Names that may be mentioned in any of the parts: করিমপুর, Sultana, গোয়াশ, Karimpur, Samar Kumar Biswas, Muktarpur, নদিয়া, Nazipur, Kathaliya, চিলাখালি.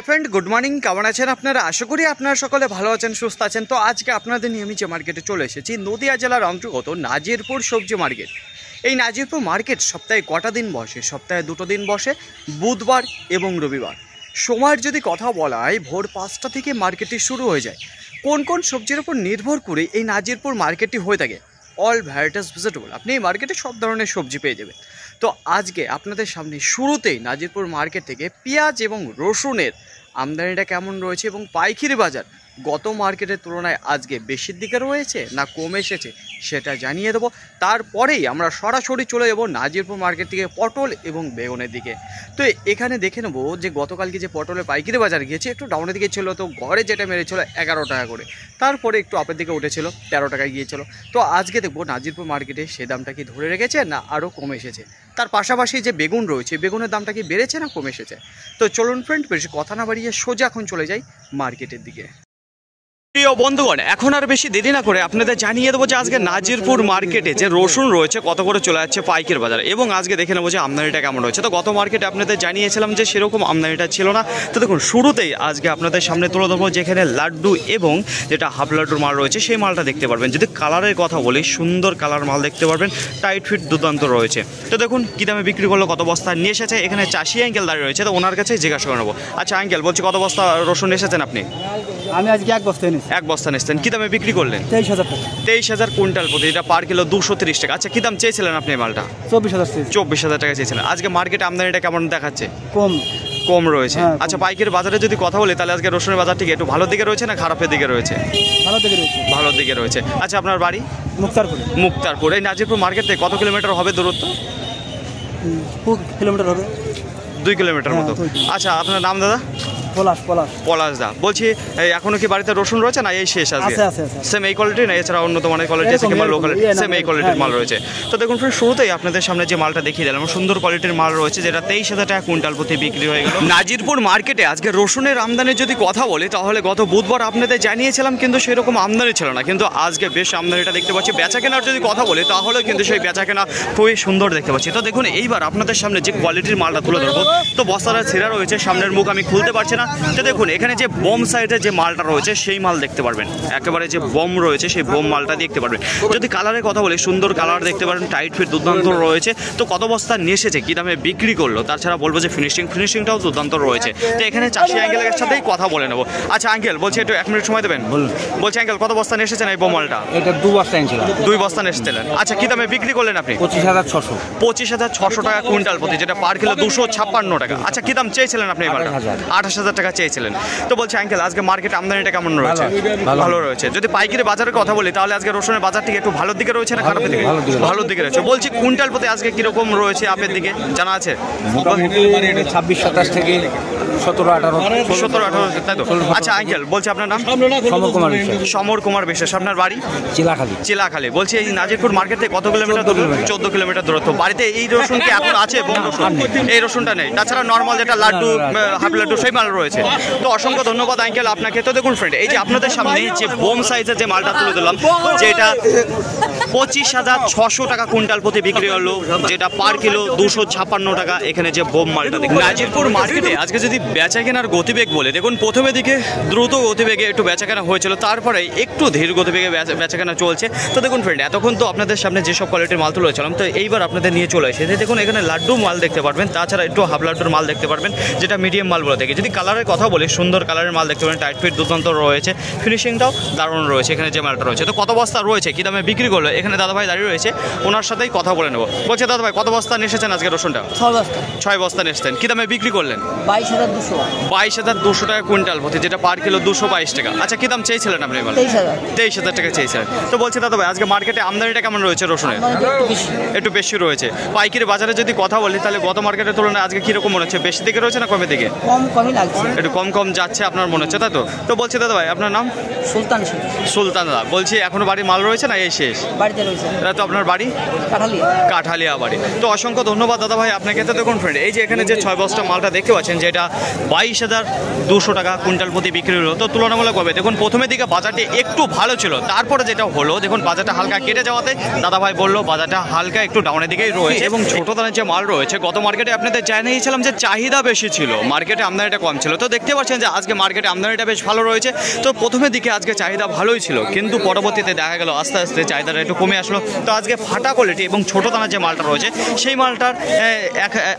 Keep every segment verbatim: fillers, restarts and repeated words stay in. Hello friend, good morning. কেমন আছেন আপনারা? আশা করি আপনারা সকলে ভালো আছেন, সুস্থ আছেন। তো আজকে আপনাদের নিয়ে আমি যে মার্কেটে চলে এসেছি, নদিয়া জেলার অন্তর্গত নাজিরপুর সবজি মার্কেট। এই নাজিরপুর মার্কেট সপ্তাহে কটা দিন বসে? সপ্তাহে দুটো দিন বসে, বুধবার এবং রবিবার। সময়ের যদি কথা বলা হয়, ভোর পাঁচটা থেকে মার্কেটটি শুরু হয়ে যায়। কোন কোন সবজির উপর নির্ভর করে এই নাজিরপুর মার্কেটটি হয়ে থাকে? অল ভ্যারাইটিস ভেজিটেবল, আপনি এই মার্কেটে সব ধরনের সবজি পেয়ে যাবেন। তো আজকে আপনাদের সামনে শুরুতেই নাজিরপুর মার্কেট থেকে পেঁয়াজ এবং রসুনের আমদানিটা কেমন রয়েছে এবং পাইকারি বাজার গত মার্কেটের তুলনায় আজকে বেশির দিকে রয়েছে না কমে এসেছে সেটা জানিয়ে দেবো। তারপরেই আমরা সরাসরি চলে যাব নাজিরপুর মার্কেট থেকে পটল এবং বেগুনের দিকে। তো এখানে দেখে নেবো যে গতকালকে যে পটলের পাইকারি বাজার গিয়েছে একটু ডাউনের দিকে ছিল, তো ঘরে যেটা মেরেছিল এগারো টাকা করে, তারপরে একটু আপের দিকে উঠেছিল, তেরো টাকায় গিয়েছিল। তো আজকে দেখবো নাজিরপুর মার্কেটে সে দামটা কি ধরে রেখেছে না আরও কমে এসেছে। তার পাশাপাশি যে বেগুন রয়েছে, বেগুনের দামটা কি বেড়েছে না কমে এসেছে। তো চলুন ফ্রেন্ড, বেশি কথা না বাড়িয়ে সোজা এখন চলে যাই মার্কেটের দিকে। প্রিয় বন্ধুগণ, এখন আর বেশি দেরি না করে আপনাদের জানিয়ে দেবো যে আজকে নাজিরপুর মার্কেটে যে রসুন রয়েছে কত করে চলে যাচ্ছে পাইকারি বাজার, এবং আজকে দেখে নেবো যে আমদানিটা কেমন রয়েছে। তো গত মার্কেটে আপনাদের জানিয়েছিলাম যে সেরকম আমদানিটা ছিল না। তো দেখুন, শুরুতেই আজকে আপনাদের সামনে তুলে ধরবো যেখানে লাড্ডু এবং যেটা হাফ লাড্ডুর মাল রয়েছে সেই মালটা দেখতে পারবেন। যদি কালারের কথা বলি, সুন্দর কালার মাল দেখতে পারবেন, টাইট ফিট দুর্দান্ত রয়েছে। তো দেখুন কী দামে বিক্রি করলো, কত বস্তা নিয়ে এসেছে। এখানে চাষি আঙ্কেল দাঁড়িয়ে রয়েছে, তো ওনার কাছে জিজ্ঞাসা করে নেবো। আচ্ছা আঙ্কেল, বলছি কত বস্তা রসুন এসেছেন আপনি? আমি আজকে এক বস্তা নিয়েছি। এক বস্তা নিয়েছেন, কী দামে বিক্রি করলেন? তেইশ হাজার টাকা। তেইশ হাজার কুইন্টাল প্রতি, এটা পার কিলো দুশো তিরিশ টাকা। আচ্ছা কী দাম চেয়েছিলেন আপনি মালটা? চব্বিশ হাজার। চব্বিশ হাজার টাকা চেয়েছিলেন। আজকে মার্কেটে আমদানিটা কেমন দেখাচ্ছে? কম কম রয়েছে। আচ্ছা পাইকারি বাজারে যদি কথা বলি, তাহলে আজকে রসুনের বাজার ঠিক একটু ভালো দিকে রয়েছে না খারাপের দিকে রয়েছে? ভালো দিকে রয়েছে। ভালো দিকে রয়েছে। আচ্ছা আপনার বাড়ি? মুক্তারপুর। মুক্তারপুর। এই নাজিরপুর মার্কেট থেকে কত কিলোমিটার হবে দূরত্ব? কিলোমিটার হবে দুই কিলোমিটার মতো। আচ্ছা আপনার নাম দাদা? পলাশ। পলাশ পলাশ দা, বলছি এখনো কি বাড়িতে রসুন রয়েছে না এই শেষ আছে? সেম এই কোয়ালিটি না এছাড়া অন্য তোমার কোয়ালিটি আছে কিংবা লোকাল সেম এই কোয়ালিটির মাল রয়েছে। তো দেখুন ফ্রেন্ড, শুরুতেই আপনাদের সামনে যে মালটা দেখিয়ে দিলাম সুন্দর কোয়ালিটির মাল রয়েছে, যেটা তেইশ হাজার টাকা কুইন্টাল প্রতি বিক্রি হয়ে গেল। নাজিরপুর মার্কেটে আজকে রসুনের আমদানি যদি কথা বলি, তাহলে গত বুধবার আপনাদের জানিয়েছিলাম কিন্তু সেরকম আমদানি ছিল না, কিন্তু আজকে বেশ আমদানিটা দেখতে পাচ্ছি। বেচা কেনার যদি কথা বলি, তাহলে কিন্তু সেই বেচা কেনা খুবই সুন্দর দেখতে পাচ্ছি। তো দেখুন এইবার আপনাদের সামনে যে কোয়ালিটির মালটা তুলে ধরবো, তো বস্তাটা ছেঁড়া রয়েছে, সামনের মুখ আমি খুলতে পারছি না। তো দেখুন এখানে যে বোম সাইডে যে মালটা রয়েছে সেই মাল দেখতে পারবেন, একেবারে যে বোম রয়েছে সেই বোম মালটা দেখতে পারবেন। যদি কালারের কথা বলি, সুন্দর কালার দেখতে পারবেন, টাইট ফিট দুর্দান্ত রয়েছে। তো কত বস্তা নিয়ে এসেছে, কী দামে বিক্রি করলো, তাছাড়া বলবো যে ফিনিশিং ফিনিশিংটাও দুর্দান্ত রয়েছে। তো এখানে চাষি আঙ্কেলের সাথেই কথা বলে নেবো। আচ্ছা আঙ্কেল, বলছি একটু এক মিনিট সময় দেবেন? বলছি আঙ্কেল, কত বস্তা নিয়ে এসেছেন এই বোম মালটা? এটা দু বস্তা এনেছিল। দুই বস্তা নিয়ে এসেছিলেন। আচ্ছা কী দামে বিক্রি করলেন আপনি? পঁচিশ হাজার ছশো। পঁচিশ হাজার ছশো টাকা কুইন্টাল প্রতি, যেটা পার কিলো দুশো ছাপ্পান্ন টাকা। আচ্ছা কী দাম চেয়েছিলেন আপনি এই মালটা? আঠাশ হাজার টাকা চেয়েছিলেন। তো বলছি আঙ্কেল, আজকে মার্কেট আমদানিটা কেমন রয়েছে? ভালো রয়েছে। যদি পাইকারি বাজারের কথা বলি, তাহলে আজকে রসুনের বাজার ঠিক একটু ভালো দিকে রয়েছে না খারাপের দিকে? ভালো দিকে রয়েছে। বলছি কুইন্টাল প্রতি আজকে কিরকম রয়েছে আপের দিকে জানা আছে? ছাব্বিশ সাতাশ থেকে সতেরো আঠারো। সতেরো আঠারো, তাই তো? আচ্ছা আঙ্কেল, বলছি আপনার নাম? সমর কুমার বিশ্বাস। সমর কুমার বিশ্বাস। আপনার বাড়ি? চিলাখালি। চিলাখালি। বলছি এই নাজিরপুর মার্কেট থেকে কত কিলোমিটার দূরত্ব? চোদ্দ কিলোমিটার দূরত্ব। বাড়িতে এই রসুন কি এখন আছে? এই রসুনটা নেই, তাছাড়া নর্মাল যেটা লাড্ডু হাফ লাড্ডু সেই মাল রয়েছে। তো অসংখ্য ধন্যবাদ আঙ্কেল আপনাকে। তো দেখুন ফ্রেন্ড, এই যে আপনাদের সামনে যে বোম সাইজের যে মালটা তুলে দিলাম, যেটা পঁচিশ হাজার ছশো টাকা কুইন্টাল প্রতি বিক্রি হলো, যেটা পার কিলো দুশো ছাপ্পান্ন টাকা। এখানে যে বোম মালটা নাজিরপুর মার্কেটে আজকে যদি বেচা কেনার গতিবেগ বলে, দেখুন প্রথমে দিকে দ্রুত গতিবেগে একটু বেচা কেনা হয়েছিল, তারপরে একটু ধীর গতিবেগে বেচা কেনা চলছে। তো দেখুন ফ্রেন্ড, এতক্ষণ তো আপনাদের সামনে যেসব কোয়ালিটির মাল তুলেছিলাম, তো এইবার আপনাদের নিয়ে চলে এসেছে। দেখুন এখানে লাড্ডু মাল দেখতে পারবেন, তাছাড়া একটু হাফ লাড্ডুর মাল দেখতে পারবেন, যেটা মিডিয়াম মাল বলে থাকে। যদি কালারের কথা বলি, সুন্দর কালারের মাল দেখতে পারবেন, টাইট ফিট দুর্দান্ত রয়েছে, ফিনিশিংটাও দারুণ রয়েছে এখানে যে মালটা রয়েছে। তো কত বস্তা রয়েছে, কী দামে বিক্রি করলো, এখানে দাদাভাই দাঁড়িয়ে রয়েছে, ওনার সাথেই কথা বলে নেবো। বলছে দাদাভাই, কত বস্তা নিয়ে এসেছেন আজকে রসুনটা? ছয় বস্তা নিয়ে এসেছেন। কী দামে বিক্রি করলেন? বাইশ হাজার দুশো। বাইশ হাজার দুশো টাকা কুইন্টাল প্রতি, যেটা পার কিলো দুশো বাইশ টাকা। আচ্ছা কী দাম চেয়েছিলেন আপনি? তেইশ হাজার টাকা চেয়েছিলেন। তো বলছি দাদাভাই, আজকে মার্কেটে আমদানিটা কেমন রয়েছে রসুনের? একটু বেশি রয়েছে। পাইকারি বাজারে যদি কথা বলি, তাহলে গত মার্কেটের তুলনায় আজকে কীরকম মনে হচ্ছে, বেশি দিকে রয়েছে না কমের দিকে? একটু কম কম যাচ্ছে আপনার মনে হচ্ছে, তাই তো? তো বলছি দাদাভাই, আপনার নাম? সুলতান। সুলতানা। বলছি এখনো বাড়ি মাল রয়েছে না এই শেষ? তো আপনার বাড়ি? কাঠালিয়া বাড়ি। তো অসংখ্য ধন্যবাদ দাদাভাই আপনাকে। তো দেখুন ফ্রেন্ড, এই যে এখানে যে ছয় বস্তা মালটা দেখতে পাচ্ছেন, যেটা বাইশ হাজার দুশো টাকা কুইন্টাল প্রতি বিক্রি হলো। তো তুলনামূলক হবে দেখুন, প্রথমের দিকে বাজারটি একটু ভালো ছিল, তারপরে যেটা হলো দেখুন বাজারটা হালকা কেটে যাওয়াতে দাদাভাই বললো বাজারটা হালকা একটু ডাউনের দিকেই রয়েছে। এবং ছোট দানের যে মাল রয়েছে, গত মার্কেটে আপনাদের জানিয়েছিলাম যে চাহিদা বেশি ছিল, মার্কেটে আমদানিটা কম ছিল। ছিল। তো দেখতে পাচ্ছেন যে আজকে মার্কেটে আমদানিটা বেশ ভালো রয়েছে। তো প্রথমের দিকে আজকে চাহিদা ভালোই ছিল, কিন্তু পরবর্তীতে দেখা গেল আস্তে আস্তে চাহিদাটা একটু কমে আসলো। তো আজকে ফাটা কোয়ালিটি এবং ছোটো দানার যে মালটা রয়েছে সেই মালটার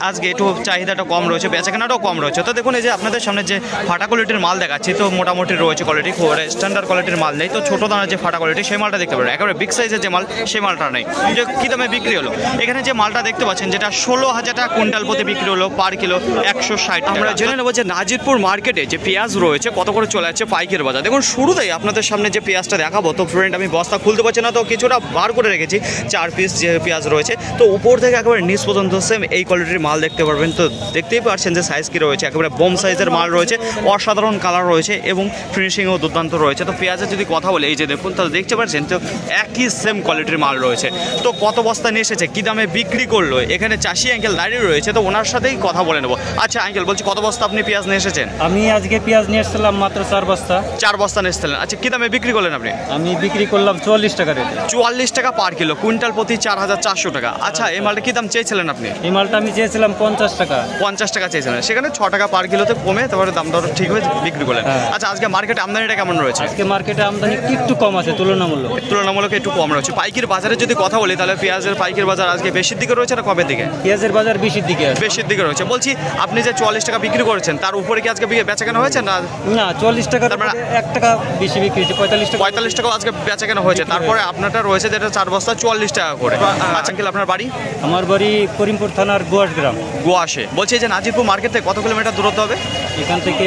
আজকে একটু চাহিদাটা কম রয়েছে, বেচাকেনাটাও কম রয়েছে। তো দেখুন এই যে আপনাদের সামনে যে ফাটা কোয়ালিটির মাল দেখাচ্ছি, তো মোটামুটি রয়েছে কোয়ালিটি, খুব স্ট্যান্ডার্ড কোয়ালিটির মাল নেই। তো ছোটো দানার যে ফাটা কোয়ালিটি সেই মালটা দেখতে পারেন, একেবারে বিগ সাইজের যে মাল সেই মালটা নেই। যে কী দামে বিক্রি হলো, এখানে যে মালটা দেখতে পাচ্ছেন যেটা ষোলো হাজার টাকা কুইন্টাল প্রতি বিক্রি হলো পার কিলো একশো ষাট। আমরা জেনে নেবো যে নাজিরপুর মার্কেটে যে পেঁয়াজ রয়েছে কত করে চলে যাচ্ছে পাইকারি বাজার। দেখুন শুরুতেই আপনাদের সামনে যে পেঁয়াজটা দেখাবো, তো ফ্রেন্ড আমি বস্তা খুলতে পারছি না, তো কিছুটা বার করে রেখেছি, চার পিস যে পেঁয়াজ রয়েছে। তো উপর থেকে একেবারে নিচ পর্যন্ত সেম এই কোয়ালিটির মাল দেখতে পারবেন। তো দেখতেই পাচ্ছেন যে সাইজ কী রয়েছে, একেবারে বোম সাইজের মাল রয়েছে, অসাধারণ কালার রয়েছে এবং ফিনিশিংও দুর্দান্ত রয়েছে। তো পেঁয়াজের যদি কথা বলে এই যে দেখুন, তাহলে দেখতে পাচ্ছেন তো একই সেম কোয়ালিটির মাল রয়েছে। তো কত বস্তা নিয়ে এসেছে, কী দামে বিক্রি করলো, এখানে চাষি আঙ্কেল দাঁড়িয়ে রয়েছে, তো ওনার সাথেই কথা বলে নেবো। আচ্ছা আঙ্কেল বলছি, কত বস্তা আপনি পেঁয়াজ নিয়ে এসেছেন? আমি আজকে পেঁয়াজ নিয়ে এসেছিলাম মাত্র চার বস্তা। চার বস্তা নিয়ে এসেছিলেন, আচ্ছা কী দামে বিক্রি করলেন আপনি? আমি বিক্রি করলাম চুয়াল্লিশ টাকা রেটে। চুয়াল্লিশ টাকা পার কিলো, কুইন্টাল প্রতি চার হাজার চারশো টাকা। আচ্ছা এই মালটা কী দাম চেয়েছিলেন আপনি? এই মালটা আমি চেয়েছিলাম পঞ্চাশ টাকা। পঞ্চাশ টাকা চেয়েছিলেন, সেখানে ছ টাকা পার কিলোতে কমে তারপরে দাম দর ঠিক হয়ে বিক্রি করলেন। আচ্ছা আজকে মার্কেটে আমদানিটা কেমন রয়েছে? আজকে মার্কেটে আমদানি একটু কম আছে, তুলনামূলক তুলনামূলক একটু কম রয়েছে। পাইকারি বাজারে যদি কথা বলি, তাহলে পেঁয়াজের পাইকারি বাজার আজকে বেশির দিকে রয়েছে না কমের দিকে? পেঁয়াজের বাজার বেশির দিকে, বেশির দিকে রয়েছে। বলছি আপনি যে চুয়াল্লিশ টাকা বিক্রি করেছেন, তার উপরে কি আজকে বেচা কেনা হয়েছে? না না, চুয়াল্লিশ টাকা তারপরে এক টাকা বেশি বিক্রি হয়েছে, পঁয়তাল্লিশ টাকা। পঁয়তাল্লিশ টাকা আজকে বেচা কেনা হয়েছে, তারপরে আপনারটা রয়েছে যেটা চার বস্তা চুয়াল্লিশ টাকা করে। আচ্ছা আঙ্কেল আপনার বাড়ি? আমার বাড়ি করিমপুর থানার গোয়াশ গ্রাম, গোয়াশে। বলছি যে নাজিরপুর মার্কেট থেকে কত কিলোমিটার দূরত্ব হবে? এখান থেকে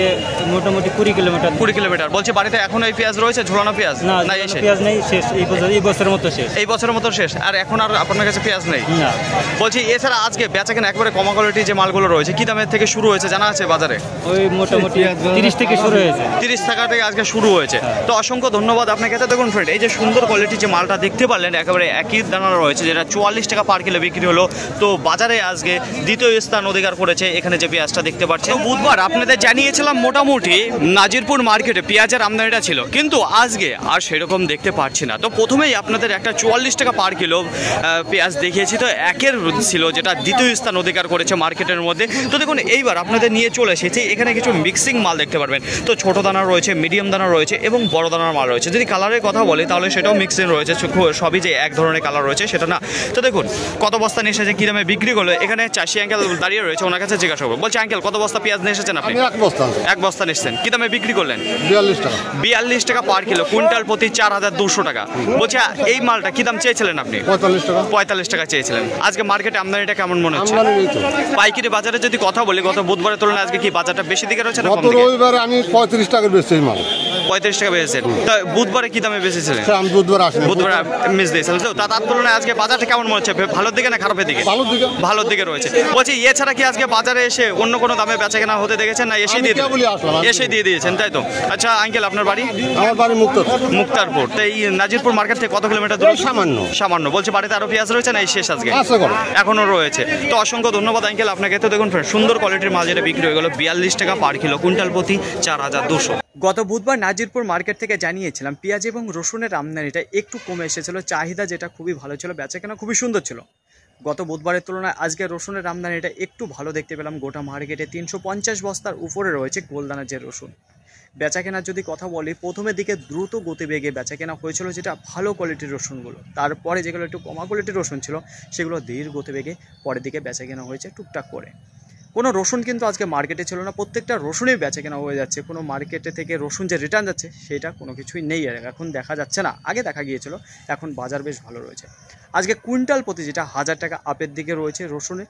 মোটামুটি কুড়ি কিলোমিটার। কুড়ি কিলোমিটার। বলছি বাড়িতে এখন এই পেঁয়াজ রয়েছে ঝোলানো পেঁয়াজ? না না, এই পেঁয়াজ নেই, শেষ এই বছর, এই বছরের মতো শেষ, এই বছরের মতো শেষ। আর এখন আর আপনার কাছে পেঁয়াজ নেই? না। বলছি এছাড়া আজকে বেচা কেনা একেবারে কমা কোয়ালিটি যে মালগুলো রয়েছে কি দামের থেকে শুরু হয়েছে জানা আছে বাজারে? ওই মোটামুটি তিরিশ থেকে শুরু হয়েছে, তিরিশ টাকা থেকে আজকে শুরু হয়েছে। তো অসংখ্য ধন্যবাদ আপনাকে। দেখুন ফ্রেন্ড এই যে সুন্দর কোয়ালিটি যে মালটা দেখতে পারলেন একেবারে একই দানা রয়েছে, যেটা চুয়াল্লিশ টাকা পার কিলো বিক্রি হলো। তো বাজারে আজকে দ্বিতীয় স্থান অধিকার করেছে এখানে যে পেঁয়াজটা দেখতে পাচ্ছেন। বুধবার আপনাদের জানিয়েছিলাম মোটামুটি নাজিরপুর মার্কেটে পেঁয়াজের আমদানিটা ছিল, কিন্তু আজকে আর সেরকম দেখতে পাচ্ছি না। তো প্রথমেই আপনাদের একটা চুয়াল্লিশ টাকা পার কিলো পেঁয়াজ দেখিয়েছি, তো একের ছিল যেটা দ্বিতীয় স্থান অধিকার করেছে মার্কেটের মধ্যে। তো দেখুন এইবার আপনাদের নিয়ে চলে এসেছি, এখানে কিছু মিক্সিং মাল দেখতে পারবেন। তো ছোটো দানা রয়েছে, মিডিয়াম দানা রয়েছে এবং বড় দানার মাল রয়েছে। যদি কালারের কথা বলি তাহলে সেটাও মিক্সিং রয়েছে, সবই যে এক ধরনের কালার রয়েছে সেটা না। তো দেখুন কত বস্তা নিয়ে এসেছে, কী দামে বিক্রি করলো, এখানে চাষি আঙ্কেল দাঁড়িয়ে রয়েছে, ওনার কাছে জিজ্ঞাসা করবো। বলছি আঙ্কেল কত বস্তা পেঁয়াজ নিয়ে এসেছেন আপনি? এক বস্তা নিচ্ছেন, কী দামে বিক্রি করলেন? বিয়াল্লিশ টাকা। বিয়াল্লিশ টাকা পার কিলো, কুইন্টাল প্রতি চার হাজার দুশো টাকা। বলছি এই মালটা কী দাম চেয়েছিলেন আপনি? পঁয়তাল্লিশ টাকা। পঁয়তাল্লিশ টাকা চেয়েছিলেন। আজকে মার্কেটে আমদানিটা কেমন মনে হচ্ছে? পাইকারি বাজারে যদি কথা বলি গত বুধবারের তুলনায় আজকে কি বাজারটা বেশি দিকে রয়েছে? গত রবিবারে আমি পঁয়ত্রিশ টাকা বেচছি মাল। পঁয়ত্রিশ টাকা বেচেছেন, তা বুধবারে কি দামে বেচেছিলেন? আমি বুধবার আসিনি, বুধবার মিস দিয়েছিলাম। তো তার তুলনায় আজকে বাজারটা কেমন মনে হচ্ছে, ভালোর দিকে না খারাপের দিকে? ভালোর দিকে, ভালোর দিকে রয়েছে। বলছি এছাড়া কি আজকে বাজারে এসে অন্য কোনো দামে বেচা কেনা হতে দেখেছেন না? এসেই দিয়ে এসেই দিয়ে দিয়েছেন তাই তো। আচ্ছা আঙ্কেল আপনার বাড়ি? আমার বাড়ি মুক্তারপুর। মুক্তারপুর। তো এই নাজিরপুর মার্কেট থেকে কত কিলোমিটার দূরে? সামান্য সামান্য। বলছি বাড়িতে আরও পেঁয়াজ রয়েছে না এই শেষ আজকে? এখনও রয়েছে। তো অসংখ্য ধন্যবাদ আঙ্কেল আপনাকে। তো দেখুন ফ্রেন্ড সুন্দর কোয়ালিটির মাল যেটা বিক্রি হয়ে গেল বিয়াল্লিশ টাকা পার কিলো, কুইন্টাল প্রতি চার হাজার দুশো। গত বুধবার নাজিরপুর মার্কেট থেকে জানিয়েছিলাম পেঁয়াজ এবং রসুনের আমদানিটা একটু কমে এসেছিল, চাহিদা যেটা খুবই ভালো ছিল, বেচাকেনা খুবই সুন্দর ছিল। গত বুধবারের তুলনায় আজকে রসুনের আমদানিটা একটু ভালো দেখতে পেলাম, গোটা মার্কেটে তিনশো পঞ্চাশ বস্তার উপরে রয়েছে গোলদানা যে রসুন। বেচাকেনার যদি কথা বলি প্রথমের দিকে দ্রুত গতিবেগে বেচাকেনা হয়েছিল, যেটা ভালো কোয়ালিটির রসুনগুলো। তারপরে যেগুলো একটু কমা কোয়ালিটির রসুন ছিল সেগুলো ধীর গতিবেগে পরের দিকে বেচাকেনা হয়েছে টুকটাক করে। কোনো রসুন কিন্তু আজকে মার্কেটে ছিল না, প্রত্যেকটা রসুনই বেচা কেনা হয়ে যাচ্ছে। কোনো মার্কেটে থেকে রসুন যে রিটার্ন যাচ্ছে সেটা কোনো কিছুই নেই আর এখন দেখা যাচ্ছে না, আগে দেখা গিয়েছিল। এখন বাজার বেশ ভালো রয়েছে। আজকে কুইন্টাল প্রতি যেটা হাজার টাকা আপের দিকে রয়েছে রসুনের,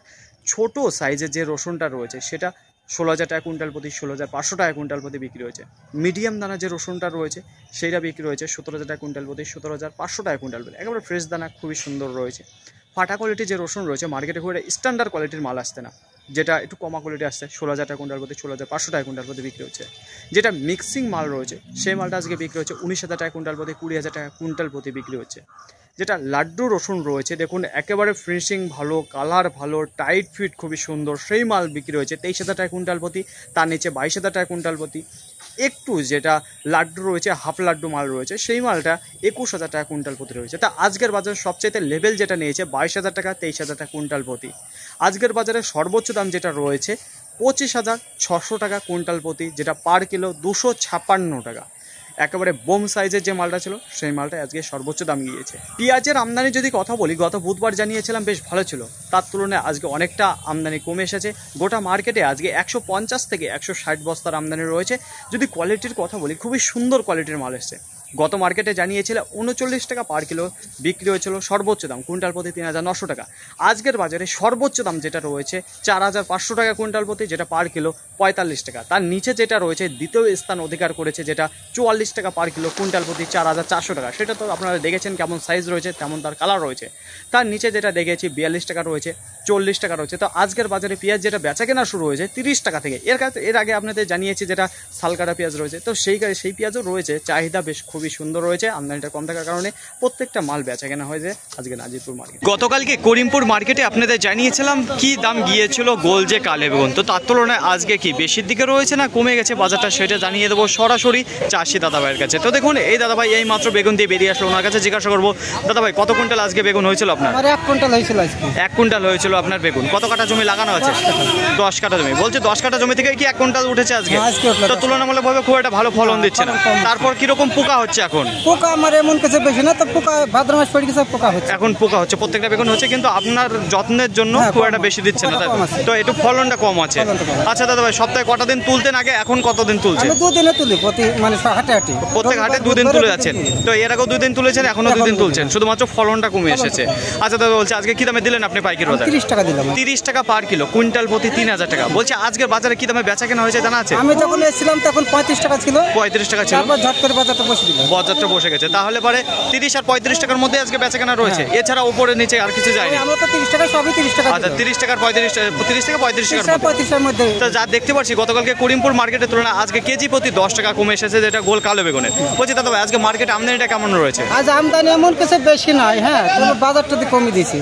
ছোট সাইজের যে রসুনটা রয়েছে সেটা ষোলো হাজার টাকা কুইন্টাল প্রতি, ষোলো হাজার পাঁচশো টাকা কুইন্টাল প্রতি বিক্রি হয়েছে। মিডিয়াম দানা যে রসুনটা রয়েছে সেইটা বিক্রি হয়েছে সতেরো হাজার টাকা কুইন্টাল প্রতি, সতেরো হাজার পাঁচশো টাকা কুইন্টাল প্রতি, একেবারে ফ্রেশ দানা খুবই সুন্দর রয়েছে। ফাটা কোয়ালিটির যে রসুন রয়েছে মার্কেটে খুব একটা স্ট্যান্ডার্ড কোয়ালিটির মাল আসছে না, যেটা একটু কমা কোয়ালিটি আসছে, ষোলো হাজার টাকা কুইন্টাল প্রতি, ষোলো হাজার পাঁচশো টাকা কুইন্টাল প্রতি বিক্রি হচ্ছে। যেটা মিক্সিং মাল রয়েছে সেই মালটা আজকে বিক্রি হচ্ছে উনিশ হাজার টাকা কুইন্টাল প্রতি, কুড়ি হাজার টাকা কুইন্টাল প্রতি বিক্রি হচ্ছে। যেটা লাড্ডু রসুন রয়েছে দেখুন একেবারে ফিনিশিং ভালো, কালার ভালো, টাইট ফিট খুবই সুন্দর, সেই মাল বিক্রি হয়েছে তেইশ হাজার টাকা কুইন্টাল প্রতি, তার নিচে বাইশ হাজার টাকা কুইন্টাল প্রতি। একটু যেটা লাড্ডু রয়েছে, হাফ লাড্ডু মাল রয়েছে সেই মালটা একুশ হাজার টাকা কুইন্টাল প্রতি রয়েছে। তা আজকের বাজারে সবচাইতে লেভেল যেটা নিয়েছে বাইশ হাজার টাকা, তেইশ হাজার টাকা কুইন্টাল প্রতি। আজকের বাজারে সর্বোচ্চ দাম যেটা রয়েছে পঁচিশ হাজার ছশো টাকা কুইন্টাল প্রতি, যেটা পার কিলো দুশো ছাপ্পান্ন টাকা। একেবারে বোম সাইজের যে মালটা ছিল সেই মালটা আজকে সর্বোচ্চ দাম গিয়েছে। পেঁয়াজের আমদানি যদি কথা বলি, গত বুধবার জানিয়েছিলাম বেশ ভালো ছিল, তার তুলনায় আজকে অনেকটা আমদানি কমে এসেছে। গোটা মার্কেটে আজকে একশো পঞ্চাশ থেকে একশো ষাট বস্তার আমদানি রয়েছে। যদি কোয়ালিটির কথা বলি, খুবই সুন্দর কোয়ালিটির মাল এসছে। গত মার্কেটে জানিয়েছিল উনচল্লিশ টাকা পার কিলো বিক্রি হয়েছিল সর্বোচ্চ দাম, কুইন্টাল প্রতি তিন হাজার নশো টাকা। আজকের বাজারে সর্বোচ্চ দাম যেটা রয়েছে চার হাজার পাঁচশো টাকা কুইন্টাল প্রতি, যেটা পার কিলো পঁয়তাল্লিশ টাকা। তার নিচে যেটা রয়েছে দ্বিতীয় স্থান অধিকার করেছে, যেটা চুয়াল্লিশ টাকা পার কিলো কুইন্টাল প্রতি চার হাজার চারশো টাকা। সেটা তো আপনারা দেখেছেন কেমন সাইজ রয়েছে, তেমন তার কালার রয়েছে। তার নিচে যেটা দেখেছি বিয়াল্লিশ টাকা রয়েছে, চল্লিশ টাকা রয়েছে। তো আজকের বাজারে পেঁয়াজ যেটা বেচা কেনা শুরু হয়েছে তিরিশ টাকা থেকে, এর কাছে এর আগে আপনাদের জানিয়েছি যেটা শালকাটা পেঁয়াজ রয়েছে। তো সেই সেই পেঁয়াজও রয়েছে, চাহিদা বেশ খুবই সুন্দর রয়েছে। আমদানিটা কম থাকার কারণে প্রত্যেকটা মাল বেচা কেনা হয়েছে আজকে নাজিরপুর মার্কেট। গতকালকে করিমপুর মার্কেটে আপনাদের জানিয়েছিলাম কি দাম গিয়েছিল গোল যে কালো বেগুন, তো তার তুলনায় আজকে কি বেশির দিকে রয়েছে না কমে গেছে বাজারটা, সেটা জানিয়ে দেবো সরাসরি চাষি দাদাভাইয়ের কাছে। তো দেখুন এই দাদাভাই এই মাত্র বেগুন দিয়ে বেরিয়ে আসলো, ওনার কাছে জিজ্ঞাসা করবো দাদাভাই কত কুইন্টাল আজকে বেগুন হয়েছিল আপনার? এক কুইন্টাল হয়েছিল আজকে। এক কুইন্টাল হয়েছিল আপনার বেগুন। কত কাটা জমি লাগানো আছে? দশ কাটা জমি। বলছে দশ কাটা জমি থেকে কি এক কুইন্টাল উঠেছে আজকে? তো তুলনামূলকভাবে খুব একটা ভালো ফলন দিচ্ছে না। তারপর কিরকম পোকা হচ্ছে এখন? পোকা আমার এমন কিছু বেশি না, তো পোকা ভাদ্র মাস পড়ে গেছে, পোকা হচ্ছে এখন। পোকা হচ্ছে প্রত্যেকটা বেগুন হচ্ছে, কিন্তু আপনার যত্নের জন্য খুব একটা বেশি দিচ্ছে না, তো একটু ফলনটা কম আছে। আচ্ছা দাদা ভাই সপ্তাহে কটা দিন তুলতেন আগে, এখন কতদিন তুলছেন? দুদিনে তুলি, প্রতি মানে হাটে হাটে প্রত্যেক হাটে দুদিন তুলে যাচ্ছেন। তো এর আগেও দুদিন তুলেছেন, এখনো দুদিন তুলছেন, শুধুমাত্র ফলনটা কমে এসেছে। আচ্ছা দাদা বলছে আজকে কি দামে দিলেন আপনি পাইকারি বাজারে? তিরিশ টাকা দিলাম। তিরিশ টাকা পার কিলো, কুইন্টাল প্রতি তিন হাজার টাকা। বলছে আজকের বাজারে কি দামে বেচা কেনা হয়েছে জানা আছে? আমি যখন এসেছিলাম তখন পঁয়ত্রিশ টাকা ছিল। পঁয়ত্রিশ টাকা ছিল, তারপর ঝট করে বাজারটা বসে দিল। বাজারটা বসে গেছে, তাহলে পরে তিরিশ আর পঁয়ত্রিশ টাকার মধ্যে আজকে বেচা কেনা রয়েছে, এছাড়া উপরে নিচে আর কিছু যায়নি। আমরা তো তিরিশ টাকা, সবই তিরিশ টাকা। আচ্ছা তিরিশ টাকার পঁয়ত্রিশ টাকা, তিরিশ টাকা পঁয়ত্রিশ টাকার মধ্যে। তো যা দেখতে পাচ্ছি গতকালকে করিমপুর মার্কেটের তুলনায় আজকে কেজি প্রতি দশ টাকা কমে এসেছে, যেটা গোল কালো বেগুনের। বলছি দাদা ভাই আজকে মার্কেটে আমদানিটা কেমন রয়েছে? আজ আমদানি এমন কিছু বেশি নয়, হ্যাঁ বাজারটা কমে দিয়েছে।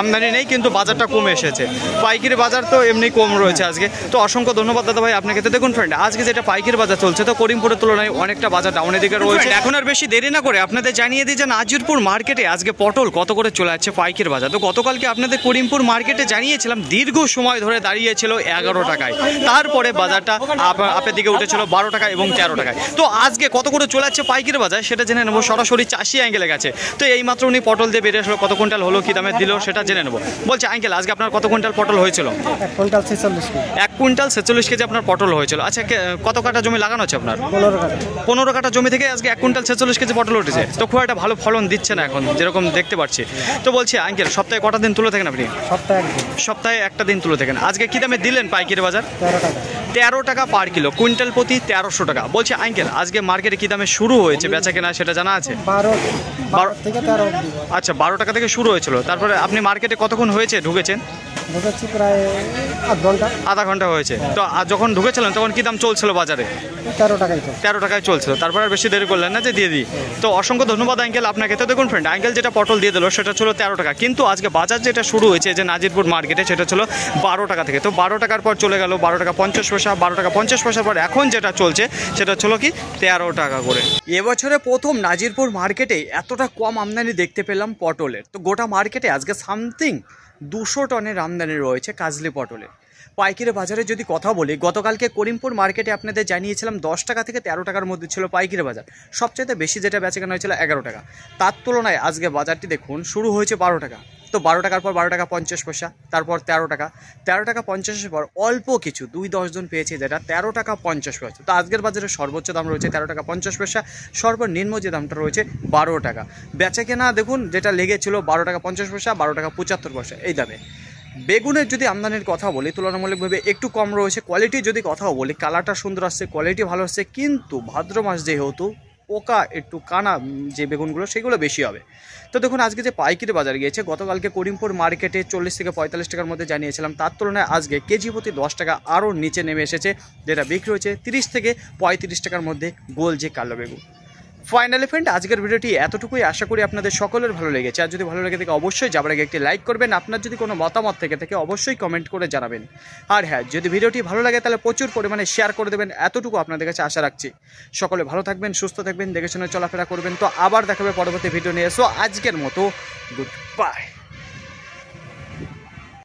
আমদানি নেই কিন্তু বাজারটা কমে এসেছে, পাইকারি বাজার তো এমনি কম রয়েছে আজকে। তো অসংখ্য ধন্যবাদ দাদা ভাই আপনাকে। তো দেখুন ফ্রেন্ড আজকে যেটা পাইকারি বাজার চলছে, তো করিমপুরের তুলনায় অনেকটা বাজার ডাউনের দিকে রয়েছে। এখন আর বেশি দেরি না করে আপনাদের জানিয়ে দিই যে নাজিরপুর মার্কেটে আজকে পটল কত করে চলে যাচ্ছে পাইকারি বাজার। তো গতকালকে আপনাদের করিমপুর মার্কেটে জানিয়েছিলাম দীর্ঘ সময় ধরে দাঁড়িয়েছিল এগারো টাকায়, তারপরে বাজারটা আপের দিকে উঠেছিল বারো টাকা এবং তেরো টাকায়। তো আজকে কত করে চলে যাচ্ছে পাইকারি বাজার সেটা জেনে নেবো সরাসরি চাষি অ্যাঙ্গেলের কাছে। তো এইমাত্র উনি পটল দিয়ে বেরিয়ে আসলো, কত কুইন্টাল হলো, কী দামে দিল সেটা জেনে নেবো। বলছে আঙ্কেল আজকে আপনার কত কুইন্টাল পটল হয়েছিল? এক কুইন্টাল ছেচল্লিশ কেজি। এক কুইন্টাল ছেচল্লিশ কেজি আপনার পটল হয়েছিল। আচ্ছা কত কাটা জমি লাগানো আছে আপনার? পনেরো কাটা। পনেরো কাটা জমি থেকে আজকে এক কুইন্টাল ছেচল্লিশ কেজি পটল উঠেছে, তো খুব একটা ভালো ফলন দিচ্ছে না এখন যেরকম দেখতে পাচ্ছি। তো বলছি আঙ্কেল সপ্তাহে কটা দিন তুলে থাকেন আপনি? সপ্তাহে একদিন। সপ্তাহে একটা দিন তুলে থাকেন। আজকে কী দামে দিলেন পাইকারি বাজার? তেরো টাকা। তেরো টাকা পার কিলো, কুইন্টাল প্রতি তেরোশো টাকা। বলছি আঙ্কেল আজকে মার্কেটে কী দামে শুরু হয়েছে বেচা কেনা সেটা জানা আছে? বারো বারো থেকে তেরো। আচ্ছা বারো টাকা থেকে শুরু হয়েছিল, তারপরে আপনি মার্কেটে কতক্ষণ হয়েছে ঢুকেছেন? ঢুকেছি প্রায় আধ ঘন্টা। আধা ঘন্টা হয়েছে। তো যখন ঢুকেছিলেন তখন কী দাম চলছিল বাজারে? তেরো টাকায়। তেরো টাকায় চলছিল, তারপরে আর বেশি দেরি করলেন না যে দিয়ে দিই। তো অসংখ্য ধন্যবাদ আঙ্কেল আপনাকে। তো দেখুন ফ্রেন্ড আঙ্কেল যেটা পটল দিয়ে দিল সেটা ছিল তেরো টাকা, কিন্তু আজকে বাজার যেটা শুরু হয়েছে যে নাজিরপুর মার্কেটে সেটা ছিল বারো টাকা থেকে। তো বারো টাকার পর চলে গেল বারো টাকা পঞ্চাশ পয়সা, বারো টাকা পঞ্চাশ পয়সার পর এখন যেটা চলছে সেটা ছিল কি তেরো টাকা করে। এবছরে প্রথম নাজিরপুর মার্কেটে এতটা কম আমদানি দেখতে পেলাম পটলের। তো গোটা মার্কেটে আজকে সামথিং দুশো টনের আমদানি রয়েছে কাজলি পটলের। পাইকারি বাজারে যদি কথা বলি, গতকালকে করিমপুর মার্কেটে আপনাদের জানিয়েছিলাম দশ টাকা থেকে তেরো টাকার মধ্যে ছিল পাইকারি বাজার, সবচাইতে বেশি যেটা বেচাকেনা হয়েছিল এগারো টাকা। তার তুলনায় আজকে বাজারটি দেখুন শুরু হয়েছে বারো টাকা, তো বারো টাকার পর বারো টাকা পঞ্চাশ পয়সা, তারপর তেরো টাকা, তেরো টাকা পঞ্চাশের পর অল্প কিছু দুই দশজন পেয়েছে যেটা তেরো টাকা পঞ্চাশ পয়সা। তো আজকের বাজারে সর্বোচ্চ দাম রয়েছে তেরো টাকা পঞ্চাশ পয়সা, সর্বনিম্ন যে দামটা রয়েছে বারো টাকা। বেচাকেনা দেখুন যেটা লেগেছিল বারো টাকা পঞ্চাশ পয়সা, বারো টাকা পঁচাত্তর পয়সা এই দামে। বেগুনের যদি আমদানির কথা বলি তুলনামূলকভাবে একটু কম রয়েছে। কোয়ালিটি যদি কথাও বলি কালারটা সুন্দর আসছে, কোয়ালিটি ভালো আসছে, কিন্তু ভাদ্র মাস যেহেতু পোকা একটু কানা যে বেগুনগুলো সেগুলো বেশি হবে। তো দেখুন আজকে যে পাইকারি বাজার গিয়েছে, গতকালকে করিমপুর মার্কেটে চল্লিশ থেকে পঁয়তাল্লিশ টাকার মধ্যে জানিয়েছিলাম, তার তুলনায় আজকে কেজি প্রতি দশ টাকা আরও নিচে নেমে এসেছে, যেটা বিক্রি হয়েছে তিরিশ থেকে পঁয়ত্রিশ টাকার মধ্যে গোল যে কালো বেগুন। ফাইনালি ফ্রেন্ড আজকের ভিডিওটি এতটুকুই, আশা করি আপনাদের সকলের ভালো লেগেছে। আর যদি ভালো লেগে থাকে অবশ্যই যাবার আগে একটি লাইক করবেন, আপনার যদি কোনো মতামত থেকে থাকে অবশ্যই কমেন্ট করে জানাবেন। আর হ্যাঁ যদি ভিডিওটি ভালো লাগে তাহলে প্রচুর পরিমাণে শেয়ার করে দেবেন, এতটুকু আপনাদের কাছে আশা রাখছি। সকলে ভালো থাকবেন, সুস্থ থাকবেন, দেখে শুনে চলাফেরা করবেন। তো আবার দেখাবে পরবর্তী ভিডিও নিয়ে, সো আজকের মতো গুড বাই।